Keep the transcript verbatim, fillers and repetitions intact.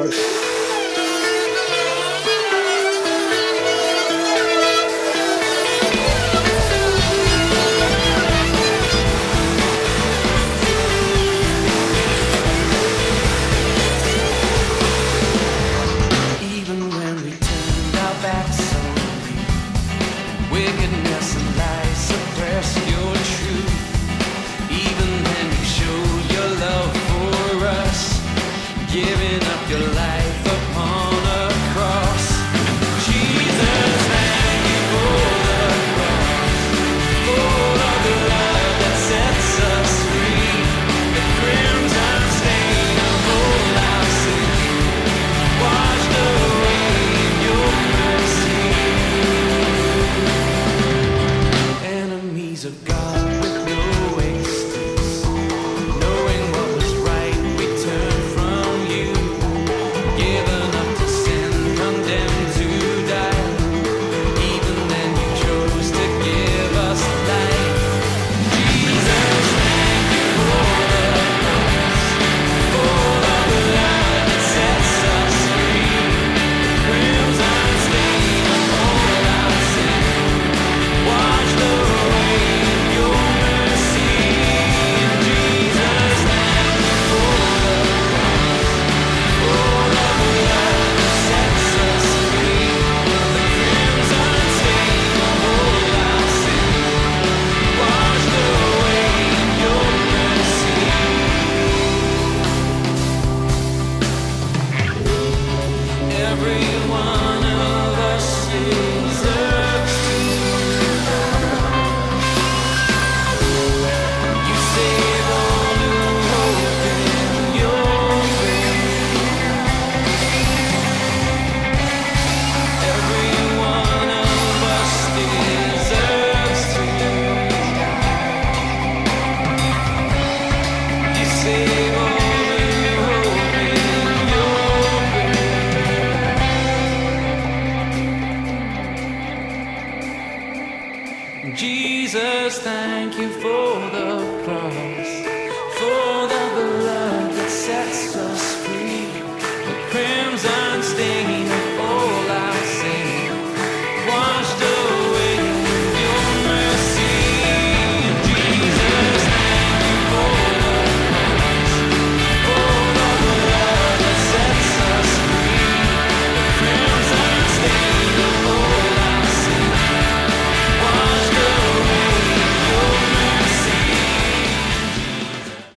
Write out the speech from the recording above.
English. Yeah.